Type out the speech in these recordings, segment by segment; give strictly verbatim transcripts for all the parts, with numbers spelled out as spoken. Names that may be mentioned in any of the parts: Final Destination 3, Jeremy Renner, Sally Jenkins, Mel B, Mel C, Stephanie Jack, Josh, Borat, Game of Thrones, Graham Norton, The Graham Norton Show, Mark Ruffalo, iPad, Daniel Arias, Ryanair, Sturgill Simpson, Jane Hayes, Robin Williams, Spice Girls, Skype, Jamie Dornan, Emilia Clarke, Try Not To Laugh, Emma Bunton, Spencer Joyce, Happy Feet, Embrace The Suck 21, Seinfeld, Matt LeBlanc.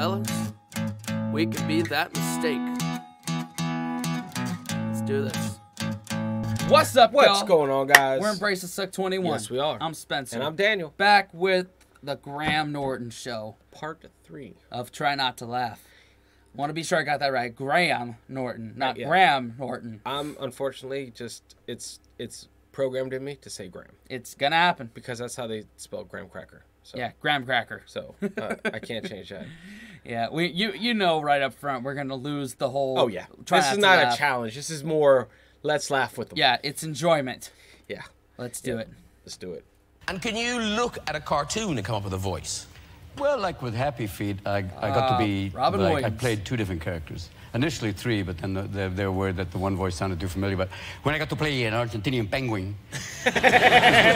fellas. We can be that mistake. Let's do this. What's up, What's y'all? going on, guys? We're Embrace The Suck twenty-one. Yes, we are. I'm Spencer. And I'm Daniel. Back with The Graham Norton Show. Part three. Of Try Not To Laugh. Want to be sure I got that right. Graham Norton, not yeah. Graham Norton. I'm, unfortunately, just, it's it's programmed in me to say Graham. It's going to happen. Because that's how they spell graham cracker. So. Yeah, graham cracker. So, uh, I can't change that. Yeah, we you you know right up front we're going to lose the whole... Oh, yeah. This is not laugh. a challenge. This is more, let's laugh with them. Yeah, it's enjoyment. Yeah. Let's do yeah. it. Let's do it. And can you look at a cartoon and come up with a voice? Well, like with Happy Feet, I, I got uh, to be... Robin like, Williams. I played two different characters. Initially three, but then the, the, there were that the one voice sounded too familiar. But when I got to play an Argentinian penguin, I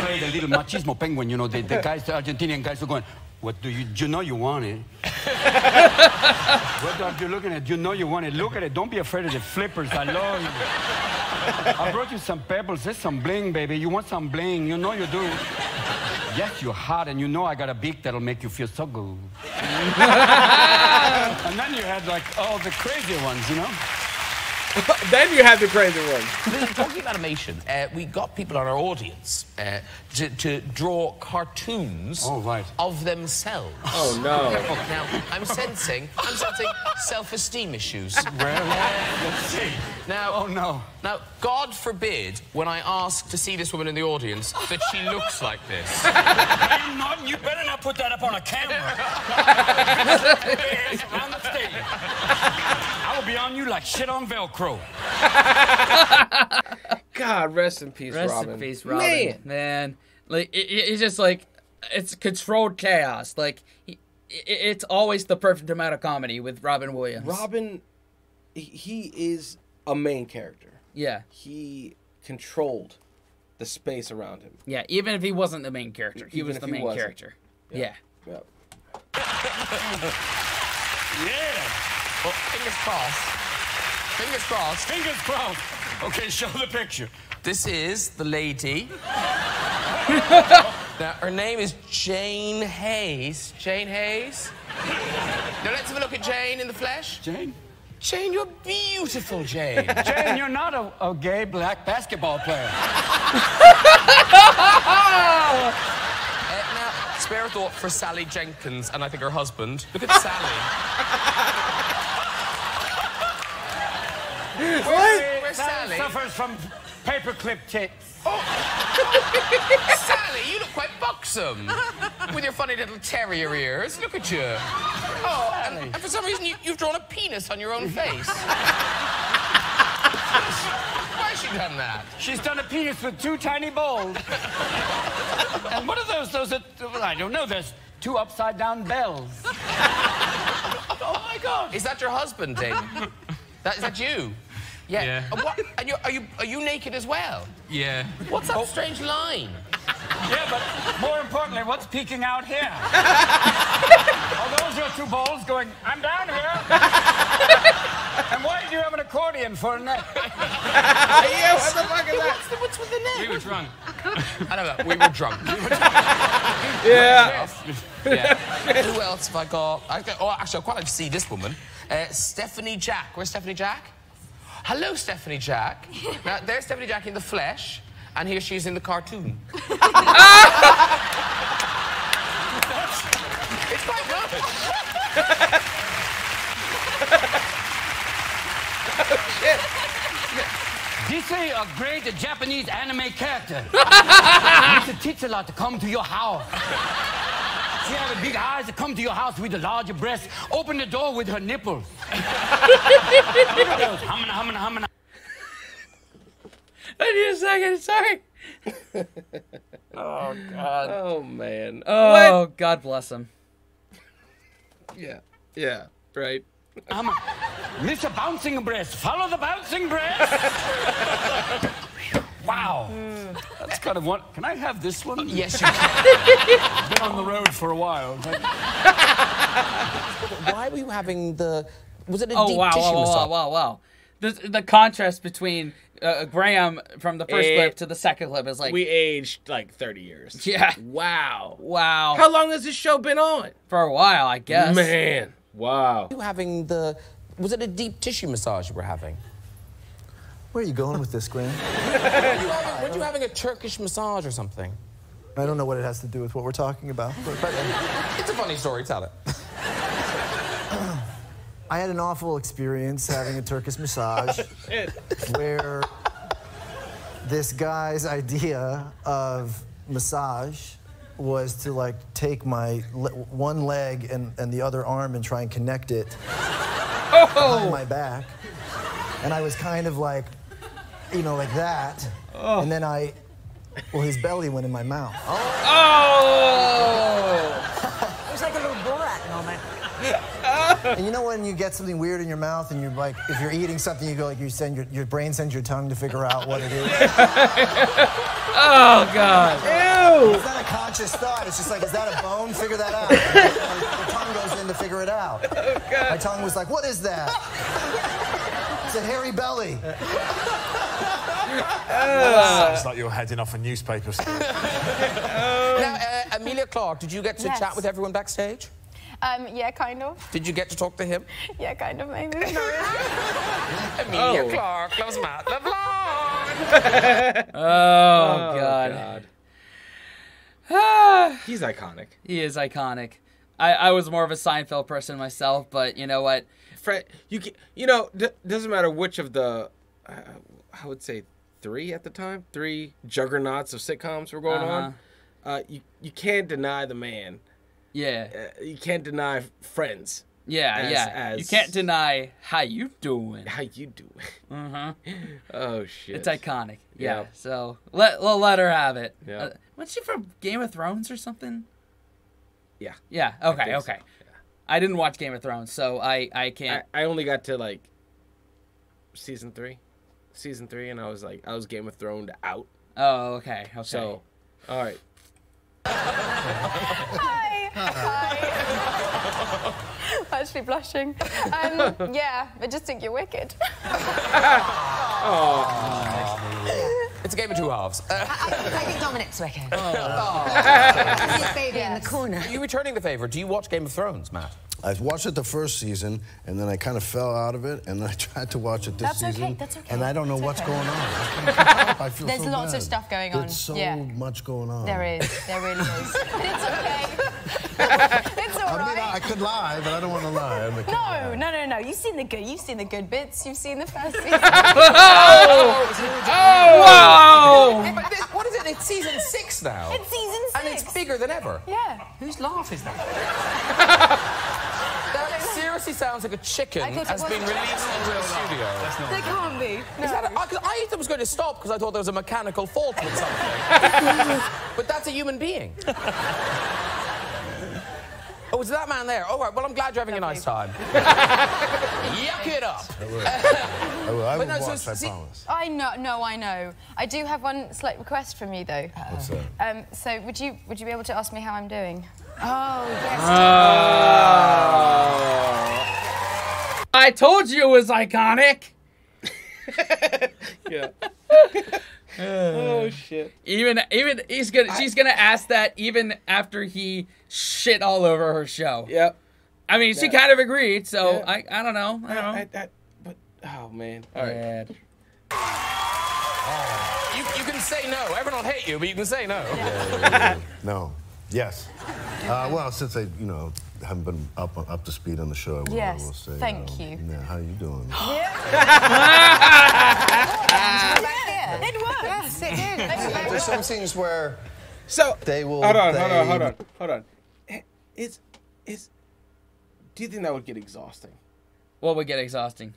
played a little machismo penguin, you know, the, the guys, the Argentinian guys were going, what do you... You know you want it. What are you looking at? You know you want it. Look at it. Don't be afraid of the flippers. I love you. I brought you some pebbles. There's some bling, baby. You want some bling. You know you do. Yes, you're hot, and you know I got a beak that'll make you feel so good. And then you had, like, all the crazy ones, you know? Then you had the crazy ones. Talking about animation, uh, we got people on our audience uh, to, to draw cartoons oh, right. of themselves. Oh, no. Now, I'm sensing, I'm sensing self-esteem issues. Well, let's see. Now, oh, no. Now, God forbid, when I ask to see this woman in the audience, that she looks like this. Graham Norton, you better not put that up on a camera. On the stage. I will be on you like shit on Velcro. God, rest in peace, rest Robin. Rest in peace, Robin. Man. Man. Like, it, it, it's just like, it's controlled chaos. Like, it, it's always the perfect amount of comedy with Robin Williams. Robin, he is a main character. Yeah. He controlled the space around him. Yeah, even if he wasn't the main character. He even was the main wasn't. character. Yeah. Yeah. Yeah. Well, fingers crossed. Fingers crossed. Fingers crossed. Okay, show the picture. This is the lady. Now, her name is Jane Hayes. Jane Hayes. Now, let's have a look at Jane in the flesh. Jane? Jane, you're beautiful, Jane. Jane, you're not a, a gay black basketball player. uh, now, spare a thought for Sally Jenkins and I think her husband. Look at Sally. Where's, what? Where's Sally? Suffers from paperclip tits. Oh. Sally, you look quite buxom. With your funny little terrier ears. Look at you. Oh, and, and for some reason, you, you've drawn a penis on your own face. Why has she done that? She's done a penis with two tiny balls. And what are those? Those are, well, I don't know. There's two upside-down bells. Oh, my God. Is that your husband, Dave? That, is that you? Yeah. yeah. And, what, and you're, are you are you naked as well? Yeah. What's that oh. strange line? Yeah, but more importantly, what's peeking out here? Are those your two balls going, I'm down here? And why do you have an accordion for a neck? Yeah, what the fuck is that? What's, the, what's with the neck? We were drunk. I don't know, we were drunk. We were drunk. Yeah. Yeah. Who else have I got? I got oh, actually, I'd quite like to see this woman. Uh, Stephanie Jack. Where's Stephanie Jack? Hello, Stephanie Jack. Now, there's Stephanie Jack in the flesh, and here she is in the cartoon. It's quite good. Oh, shit. This is a great Japanese anime character. Mister Titsula to come to your house. She had big eyes that come to your house with a larger breast. Open the door with her nipples. Hummin', hummin', hummin'. I need a second. Sorry. Oh, God. Oh, man. Oh, what? God bless him. Yeah. Yeah. Right. Um, Mister Bouncing Breast. Follow the bouncing breast. Wow. Uh, that's kind of one. Can I have this one? Yes, you can. Been on the road for a while. But... Why were you having the... Was it a oh, deep wow, tissue wow, massage? Oh, wow, wow, wow, wow. The, the contrast between uh, Graham from the first it, clip to the second clip is like... We aged, like, thirty years. Yeah. Wow. Wow. How long has this show been on? For a while, I guess. Man. Wow. You having the... Was it a deep tissue massage you were having? Where are you going with this, Graham? Weren't you having a Turkish massage or something? I don't know what it has to do with what we're talking about. But, but, it's a funny story, tell it. I had an awful experience having a Turkish massage where this guy's idea of massage was to, like, take my le one leg and, and the other arm and try and connect it oh. behind my back. And I was kind of like... You know, like that, oh. and then I, well, his belly went in my mouth. Oh! oh. It was like a little Borat moment. And you know when you get something weird in your mouth, and you're like, if you're eating something, you go like, you send your your brain sends your tongue to figure out what it is. Oh God! Ew! It's not a conscious thought. It's just like, is that a bone? Figure that out. Your tongue goes in to figure it out. Oh, God. My tongue was like, what is that? It's a hairy belly. Uh, it's like you're heading off a newspaper. Now, uh, Emilia Clarke, did you get to yes. chat with everyone backstage? Um, yeah, kind of. Did you get to talk to him? Yeah, kind of, maybe. Emilia oh. Clarke loves Matt LeBlanc. oh, oh, God. God. He's iconic. He is iconic. I, I was more of a Seinfeld person myself, but you know what? Fred, you, you know, d doesn't matter which of the... Uh, I would say three at the time, three juggernauts of sitcoms were going uh-huh. on. Uh, you you can't deny the man. Yeah. Uh, you can't deny Friends. Yeah, as, yeah. As... You can't deny how you doing. How you doing. Mm-hmm. Oh, shit. It's iconic. Yeah. yeah. So let, we'll let her have it. Yeah. Uh, wasn't she from Game of Thrones or something? Yeah. Yeah, okay, I okay. So. Yeah. I didn't watch Game of Thrones, so I, I can't. I, I only got to, like, season three. Season three, and I was like, I was Game of Thrones out. Oh, okay, okay. So, all right. Hi. Hi. I'm actually blushing. Um, yeah, I just think you're wicked. Oh. It's a game of two halves. I, I, I think Dominic's wicked. Oh. His baby yes. in the corner. You were turning the favour. Do you watch Game of Thrones, Matt? I've watched it the first season, and then I kind of fell out of it, and I tried to watch it this that's season. Okay, that's okay. And I don't know that's what's okay. going on. I feel There's so lots bad. of stuff going on. There's so yeah. much going on. There is. There really is. But it's okay. It's all I right. Mean, I, I could lie, but I don't want to lie. I'm a kid no, lie. no, no, no. You've seen the good. You've seen the good bits. You've seen the first season. oh! Oh! Wow! But this, what is it? It's season six now. It's season six. And it's bigger than ever. Yeah. Whose laugh is that? Seriously, sounds like a chicken has been released into the studio. They can't be. No. Is that a, I, I thought it was going to stop because I thought there was a mechanical fault with something. But that's a human being. Oh, is that man there? All right. Well, I'm glad you're having Lovely. a nice time. Yuck it up. I will. I will. I will no, watch, so, I see, promise. I know. No, I know. I do have one slight request from you, though. What's that? Um, so, would you would you be able to ask me how I'm doing? Oh, yes. Oh. I told you it was iconic. Yeah. Oh shit. Even even he's gonna I, she's gonna ask that even after he shit all over her show. Yep. I mean, she yeah. kind of agreed, so yeah. I I don't know. I don't know. I, I, I, but oh man. All right. Oh. You you can say no. Everyone will hate you, but you can say no. Yeah. Yeah, yeah, yeah. No. Yes. Uh, well, since I, you know, haven't been up up to speed on the show, I will, yes. I will say. Thank you. Know, you. Yeah, how are you doing? Yeah. It works. Yes, it did. There's some scenes where so they will. Hold on, they... hold on, hold on, hold on. It's, it's. Do you think that would get exhausting? What would get exhausting?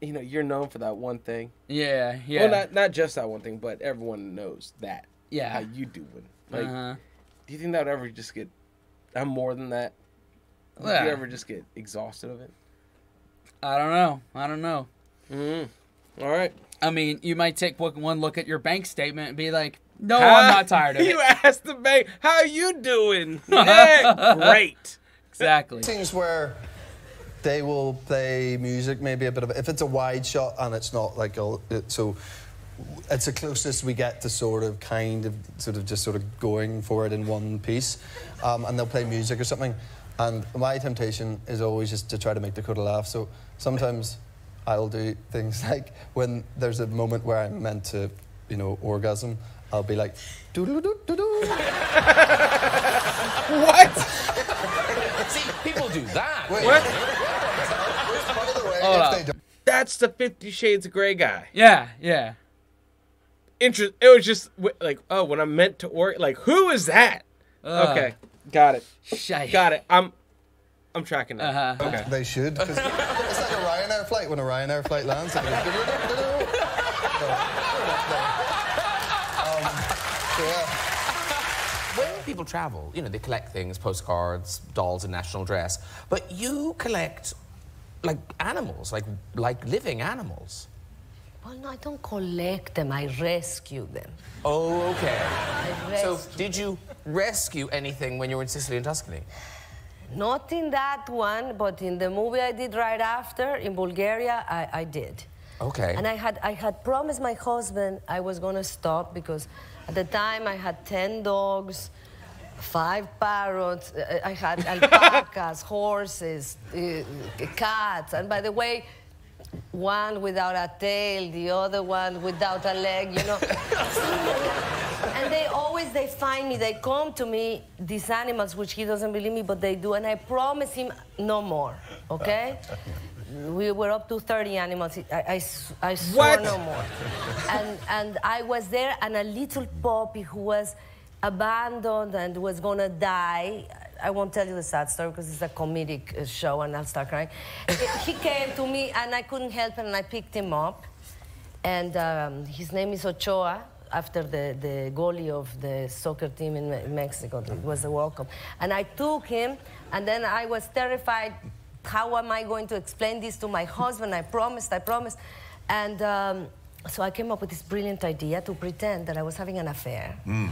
You know, you're known for that one thing. Yeah, yeah. Well, not not just that one thing, but everyone knows that. Yeah. How you doing? Like. Uh-huh. Do you think that would ever just get... I'm more than that. Would yeah. you ever just get exhausted of it? I don't know. I don't know. Mm-hmm. All right. I mean, you might take one look at your bank statement and be like, no, how? I'm not tired of you it. You asked the bank, how are you doing? Yeah, great. Exactly. Things where they will play music, maybe a bit of... If it's a wide shot and it's not like... a it, so. It's the closest we get to sort of, kind of, sort of, just sort of going for it in one piece, um, and they'll play music or something, And my temptation is always just to try to make Dakota laugh. So sometimes I'll do things like when there's a moment where I'm meant to, you know, orgasm, I'll be like, doo-doo-doo-doo-doo. What? See, people do that. Wait, what? Hold on. That's the Fifty Shades of Grey guy. Yeah, yeah. Interest. It was just like, oh, when I'm meant to orgasm, like, who is that? Uh. Okay. Got it. Shite. Got it. I'm I'm tracking that. Uh -huh. Okay. They should. It's like a Ryanair flight. When a Ryanair flight lands, it goes... um, so yeah. When people travel, you know, they collect things, postcards, dolls and national dress. But you collect, like, animals, like, like living animals. Well, no, I don't collect them. I rescue them. Oh, okay. So, did you rescue anything when you were in Sicily and Tuscany? Not in that one, but in the movie I did right after, in Bulgaria, I, I did. Okay. And I had, I had promised my husband I was going to stop because at the time I had ten dogs, five parrots, I had alpacas, horses, uh, cats, and by the way, one without a tail, the other one without a leg, you know. And they always, they find me, they come to me, these animals, which he doesn't believe me, but they do, and I promise him no more, okay? We were up to thirty animals, I, I, I swore no more. And, and I was there, and a little puppy who was abandoned and was gonna die, I won't tell you the sad story because it's a comedic show and I'll start crying. He came to me and I couldn't help him and I picked him up. And um, his name is Ochoa, after the, the goalie of the soccer team in Mexico. It was a World Cup. And I took him and then I was terrified. How am I going to explain this to my husband? I promised, I promised. And um, so I came up with this brilliant idea to pretend that I was having an affair. Mm.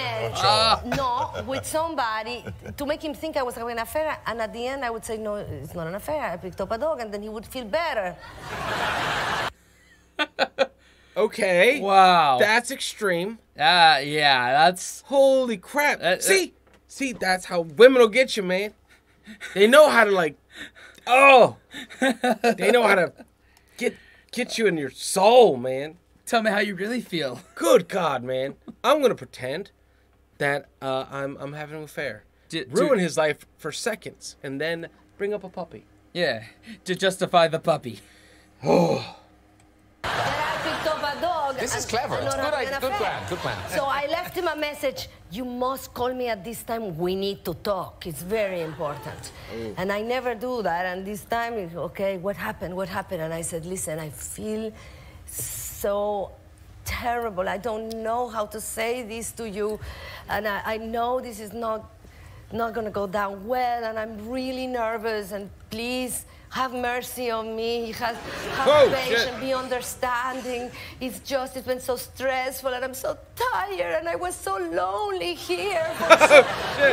Then, uh, no, with somebody, to make him think I was having an affair, and at the end I would say, no, it's not an affair, I picked up a dog, and then he would feel better. Okay. Wow. That's extreme. Uh, yeah, that's... Holy crap. Uh, see? Uh, see, that's how women will get you, man. They know how to, like... Oh! They know how to get, get you in your soul, man. Tell me how you really feel. Good God, man. I'm going to pretend that uh, I'm, I'm having an affair. Did, Ruin did, his life for seconds and then bring up a puppy. Yeah, to justify the puppy. Oh. Then I picked up a dog. This is clever. It's good, I, good plan, good plan. So I left him a message. You must call me at this time. We need to talk. It's very important. Ooh. And I never do that. And this time, okay, what happened? What happened? And I said, listen, I feel... so terrible. I don't know how to say this to you. And I, I know this is not, not going to go down well, and I'm really nervous, and please have mercy on me. Have, have patience, be understanding. It's just, it's been so stressful, and I'm so tired, and I was so lonely here for so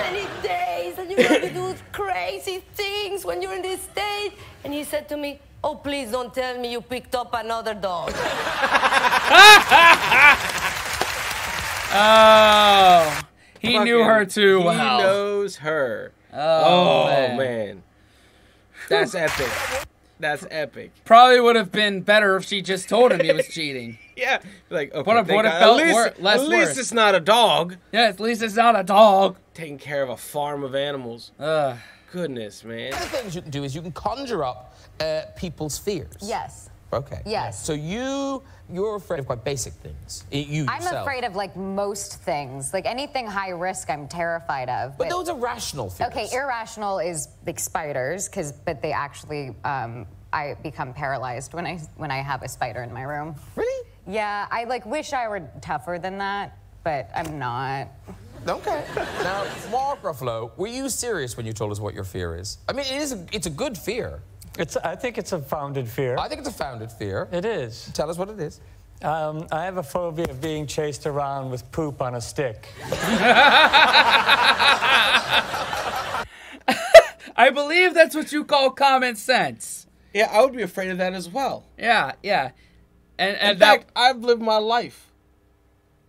many days, and you know, you do crazy things when you're in this state. And he said to me, oh, please don't tell me you picked up another dog. Oh, he Fucking, knew her too well. He wow. knows her. Oh, oh man. man. That's epic. That's epic. Probably would have been better if she just told him he was cheating. Yeah. Like, okay, what would have felt at least, wor less At least worse. It's not a dog. Yeah, at least it's not a dog. Taking care of a farm of animals. Ugh. Goodness, man. One of the things you can do is you can conjure up uh, people's fears. Yes. Okay. Yes. So you, you're afraid of quite basic things. You I'm yourself. afraid of, like, most things. Like, anything high risk, I'm terrified of. But, but those are rational fears. Okay, irrational is, like, spiders, because, but they actually, um, I become paralyzed when I, when I have a spider in my room. Really? Yeah, I, like, wish I were tougher than that, but I'm not. Okay. Now, Mark Ruffalo, were you serious when you told us what your fear is? I mean, it is a, it's a good fear. It's, I think it's a founded fear. I think it's a founded fear. It is. Tell us what it is. Um, I have a phobia of being chased around with poop on a stick. I believe that's what you call common sense. Yeah, I would be afraid of that as well. Yeah, yeah. And, and In that... fact, I've lived my life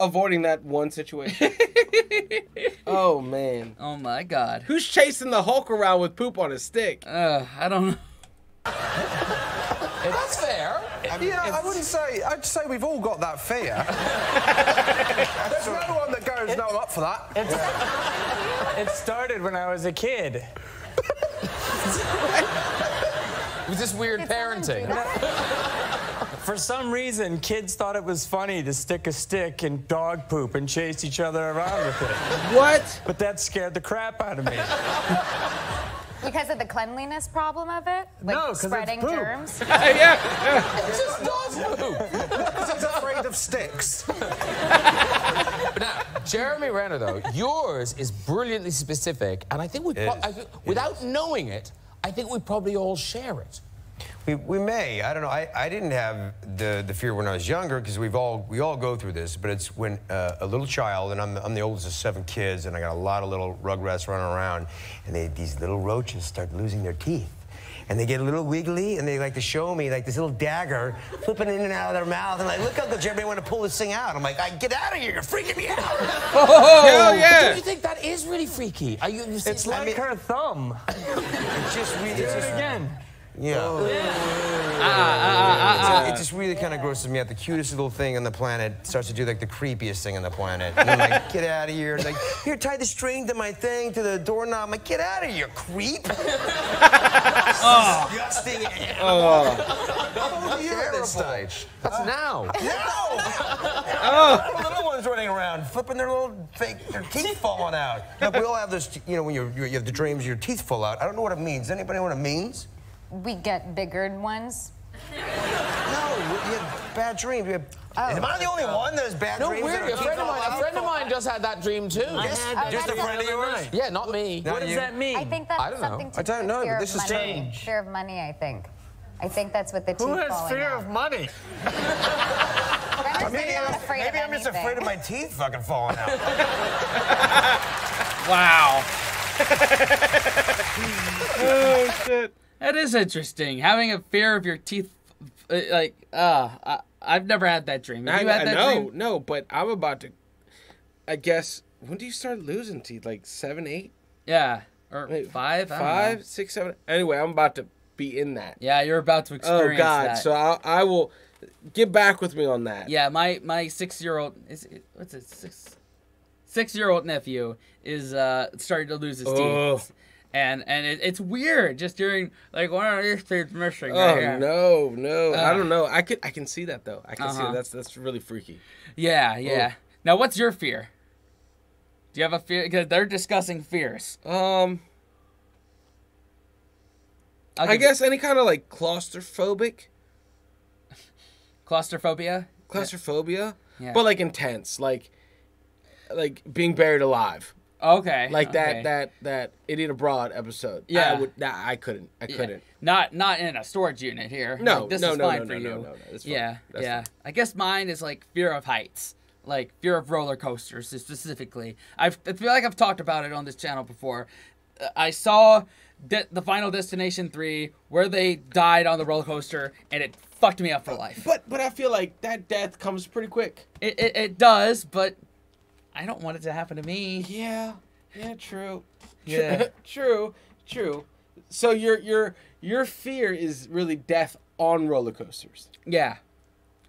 avoiding that one situation. Oh, man. Oh, my God. Who's chasing the Hulk around with poop on his stick? Uh, I don't know. That's fair. I mean, yeah, I wouldn't say... I'd say we've all got that fear. There's no one that goes, it, no, I'm up for that. It, it started when I was a kid. It was just weird it's parenting. For some reason, kids thought it was funny to stick a stick in dog poop and chase each other around with it. What? But that scared the crap out of me. Because of the cleanliness problem of it? Like no, spreading it's germs? yeah, yeah. It's just dog poop. Because I'm afraid of sticks. But now, Jeremy Renner, though, yours is brilliantly specific, and I think we, I think, without knowing it, I think we probably all share it. We, we may. I don't know. I, I didn't have the, the fear when I was younger because we've all, we all go through this, but it's when uh, a little child, and I'm the, I'm the oldest of seven kids, and I got a lot of little rugrats running around, and they, these little roaches start losing their teeth. And they get a little wiggly, and they like to show me like this little dagger flipping in and out of their mouth. And like, look, Uncle Jeremy, I want to pull this thing out. I'm like, I, get out of here! You're freaking me out! Oh, hell yeah! But don't you think that is really freaky? Are you? you see, it's like I mean, her thumb. It's just really. It's just, again. Yeah. Oh. yeah. Ah, ah, ah, ah. It just really kind of grosses me out. The cutest little thing on the planet starts to do like the creepiest thing on the planet. And I'm like, get out of here. Like, here, tie the string to my thing, to the doorknob. I'm like, get out of here, creep. Oh. Disgusting animal. Oh. Oh, yeah, this time. That's uh, now. Now! Oh. The little ones running around, flipping their little fake, their teeth falling out. Look, we all have this, you know, when you're, you have the dreams, your teeth fall out. I don't know what it means. Does anybody know what it means? We get bigger ones. No, we have bad dreams. We have, oh. Am I the only one that has bad no, dreams? No, weird. A friend, of mine, a friend of mine just had that dream, too. I yes, had just a friend of yours? Yeah, not me. Not what does you. that mean? I think that's I don't something know. to I don't know, but this is money. Change. Fear of money, I think. I think that's what the teeth Who has fear out. of money? Maybe I'm, not afraid maybe of I'm just afraid of my teeth fucking falling out. Wow. Oh, shit. That is interesting. Having a fear of your teeth, uh, like, uh, I, I've never had that dream. Have you had that no, dream? No, but I'm about to, I guess, when do you start losing teeth? Like seven, eight? Yeah, or Wait, five? Five, I don't know. six, seven. Anyway, I'm about to be in that. Yeah, you're about to experience that. Oh, God, that. so I'll, I will get back with me on that. Yeah, my, my six-year-old, is what's it, six, six-year-old nephew is uh, starting to lose his oh. teeth. And and it, it's weird just during like one of these things missing. Oh right here. no no uh, I don't know I could I can see that though I can uh -huh. see that. that's that's really freaky. Yeah yeah. Ooh. Now what's your fear? Do you have a fear? Because they're discussing fears. Um. I guess any kind of like claustrophobic. Claustrophobia. Claustrophobia. Yeah. But like intense, like, like being buried alive. Okay. Like that, okay. that, that Idiot Abroad episode. Yeah. I would, nah, I couldn't. I yeah. couldn't. Not not in a storage unit here. No, like, this no, is no, fine no, for no, you. no, no, no, no. Yeah, That's yeah. Fine. I guess mine is like fear of heights, like fear of roller coasters specifically. I've, I feel like I've talked about it on this channel before. I saw de the Final Destination three where they died on the roller coaster, and it fucked me up for life. But but I feel like that death comes pretty quick. It, it, it does, but... I don't want it to happen to me. Yeah, yeah, true. Yeah, true, true. So your your your fear is really death on roller coasters. Yeah,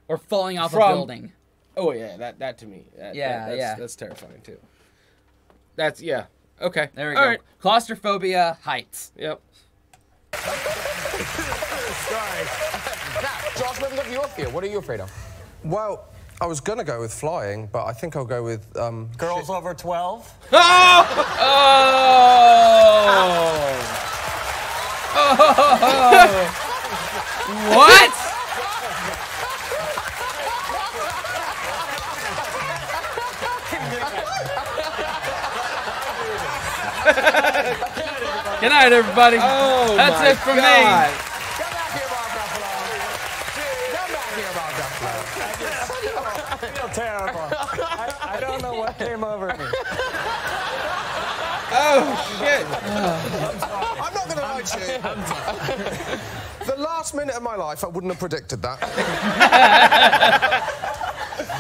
or falling off From, a building. Oh yeah, that that to me. That, yeah, that, that's, yeah, that's terrifying too. That's yeah. Okay, there we All go. Right. Claustrophobia, heights. Yep. Sorry. Now, Josh, let me look at your fear. What are you afraid of? Well. I was gonna go with flying, but I think I'll go with um, girls over twelve. Oh! Oh! Oh! What? Good night, everybody. Oh, that's my it for God. me. Terrible. I, I don't know what came over me. Oh, shit. I'm not going to lie to you. The last minute of my life, I wouldn't have predicted that.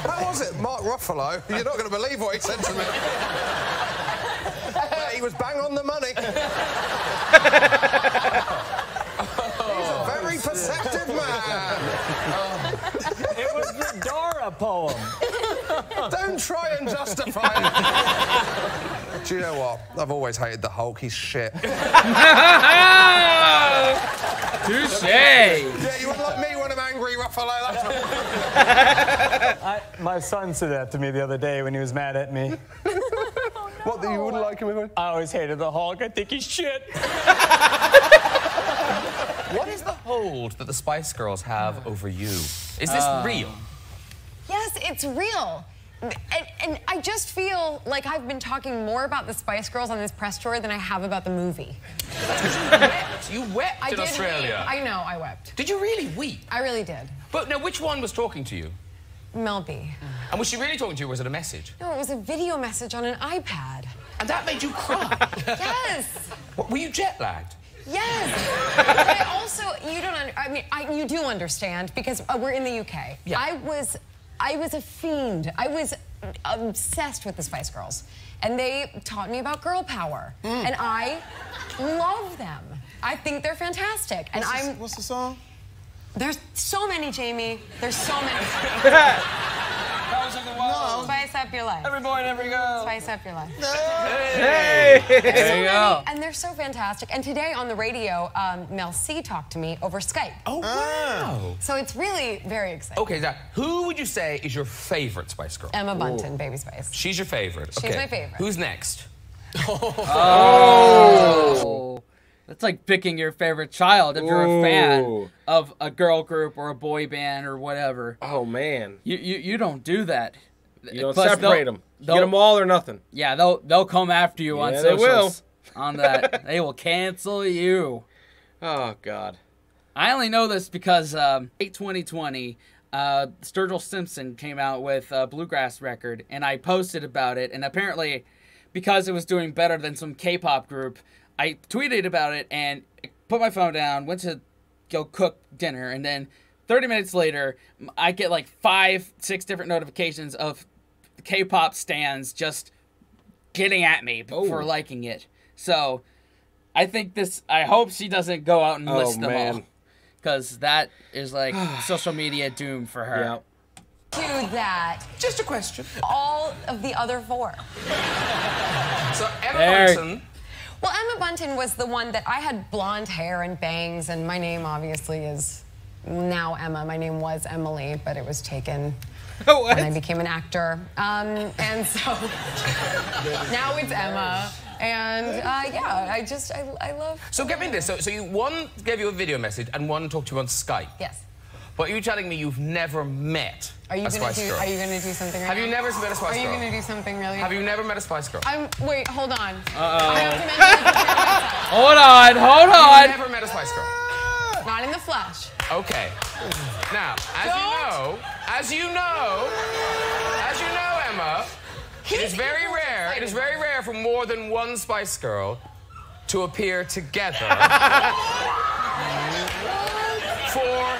How was it? Mark Ruffalo, you're not going to believe what he said to me. But he was bang on the money. Oh, he's a very perceptive man. It was the Dora poem. Don't try and justify it. Do you know what? I've always hated the Hulk. He's shit. Touche. Yeah, you wouldn't like me when I'm angry, Ruffalo. That's not... I, my son said that to me the other day when he was mad at me. Oh, no. What, that you wouldn't like him when... I always hated the Hulk. I think he's shit. What is the hold that the Spice Girls have over you? Is this uh... real? Yes, it's real. And, and I just feel like I've been talking more about the Spice Girls on this press tour than I have about the movie. Wept. You wept I in did Australia. Weep. I know, I wept. Did you really weep? I really did. But now, which one was talking to you? Mel B. And was she really talking to you, or was it a message? No, it was a video message on an iPad. And that made you cry? Yes. What, were you jet-lagged? Yes. But also, you don't... Un I mean, I, you do understand, because uh, we're in the U K. Yeah. I was... I was a fiend. I was obsessed with the Spice Girls. And they taught me about girl power. Mm. And I love them. I think they're fantastic. What's and I'm... The, what's the song? There's so many, Jamie. There's so many. Powers of the Wild. No. Spice up your life. Every boy and every girl. Spice up your life. No. Hey! Hey. There so you go. And they're so fantastic. And today on the radio, um, Mel C talked to me over Skype. Oh, wow. Oh. So it's really very exciting. Okay, now, who would you say is your favorite Spice Girl? Emma Bunton, ooh. Baby Spice. She's your favorite. She's okay. my favorite. Who's next? Oh. Oh. That's like picking your favorite child if you're ooh. A fan of a girl group or a boy band or whatever. Oh, man. You you, you don't do that. You don't plus separate them. You get them all or nothing. Yeah, they'll, they'll come after you yeah, on socials. They will. On that. They will cancel you. Oh, God. I only know this because um, eight twenty twenty, uh, Sturgill Simpson came out with a bluegrass record, and I posted about it, and apparently because it was doing better than some K-pop group, I tweeted about it and put my phone down, went to go cook dinner, and then thirty minutes later, I get like five, six different notifications of K-pop stans just getting at me oh. for liking it. So I think this, I hope she doesn't go out and oh, list them man. all. Because that is like social media doom for her. Yep. To that. Just a question. All of the other four. So Emma Bunton. Well, Emma Bunton was the one that I had blonde hair and bangs, and my name obviously is now Emma. My name was Emily, but it was taken when I became an actor. Um, and so now it's Emma. And uh, yeah, I just, I, I love... So get me this. So, so you one gave you a video message and one talked to you on Skype. Yes. But you're telling me you've never met are you a gonna Spice do, Girl. Are you going to do something right Have now? you never met a Spice Girl? Are you going to do something really Have you never met a Spice Girl? I'm, wait, hold on. Uh-oh. I have to hold on, hold on. You've never met a Spice Girl? Not in the flesh. Okay. Now, as Don't. you know, as you know, as you know, Emma, He's it is very rare, it is very rare for more than one Spice Girl to appear together. For...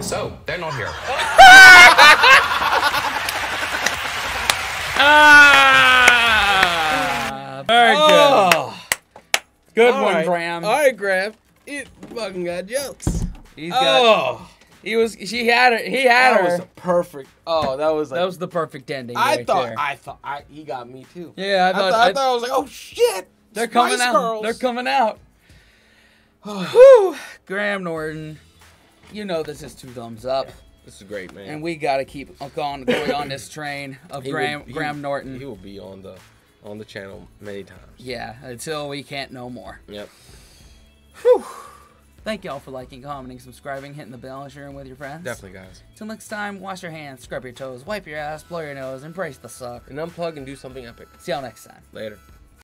So, they're not here. Ah, very oh. good. Good All one, right. Graham. All right, Graham. He fucking got jokes. He's got. Oh. He was. She had it. He had that her. That was perfect. Oh, that was. Like, that was the perfect ending. I right thought. There. I thought. I, he got me too. Yeah, I thought. I thought I, I, thought I was like, oh shit. They're coming Spice out. Girls. They're coming out. Whew. Graham Norton, you know this is two thumbs up. This is great, man. And we gotta keep going, going on this train of Graham, will, Graham Norton. He will be on the on the channel many times. Yeah, until we can't no more. Yep. Whew. Thank y'all for liking, commenting, subscribing, hitting the bell, and sharing with your friends. Definitely, guys. Till next time, wash your hands, scrub your toes, wipe your ass, blow your nose, embrace the suck, and unplug and do something epic. See y'all next time. Later.